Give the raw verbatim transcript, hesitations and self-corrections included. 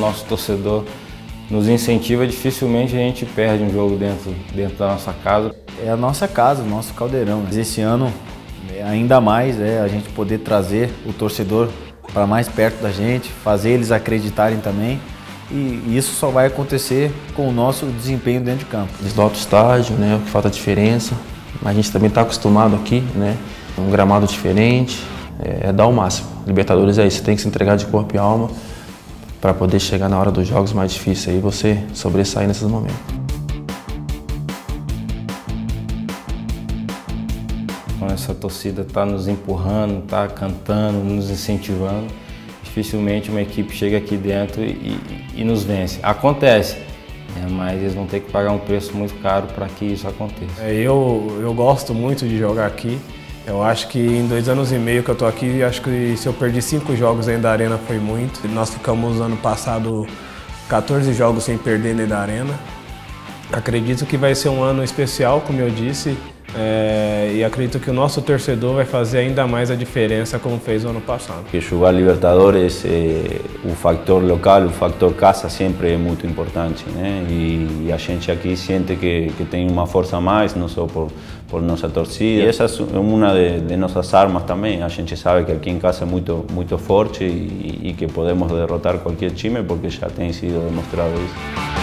nosso torcedor nos incentiva, dificilmente a gente perde um jogo dentro, dentro da nossa casa. É a nossa casa, o nosso caldeirão. Esse ano, ainda mais, é a gente poder trazer o torcedor para mais perto da gente, fazer eles acreditarem também. E isso só vai acontecer com o nosso desempenho dentro de campo. Desloca o estádio, né, o que falta diferença. Mas a gente também está acostumado aqui, né, um gramado diferente. É, é dar o máximo. Libertadores é isso, tem que se entregar de corpo e alma para poder chegar na hora dos jogos mais difíceis e você sobressair nesses momentos. Essa torcida está nos empurrando, está cantando, nos incentivando. Dificilmente uma equipe chega aqui dentro e, e nos vence. Acontece, né? Mas eles vão ter que pagar um preço muito caro para que isso aconteça. Eu, eu gosto muito de jogar aqui. Eu acho que em dois anos e meio que eu estou aqui, acho que se eu perdi cinco jogos dentro da Arena foi muito. Nós ficamos ano passado quatorze jogos sem perder dentro da Arena. Acredito que vai ser um ano especial, como eu disse. É, e acredito que o nosso torcedor vai fazer ainda mais a diferença como fez o ano passado. Que jogar Libertadores, é, o fator local, o fator casa sempre é muito importante, né? E, e a gente aqui sente que, que tem uma força a mais, não só por, por nossa torcida. E essa é uma de, de nossas armas também. A gente sabe que aqui em casa é muito, muito forte e, e que podemos derrotar qualquer time, porque já tem sido demonstrado isso.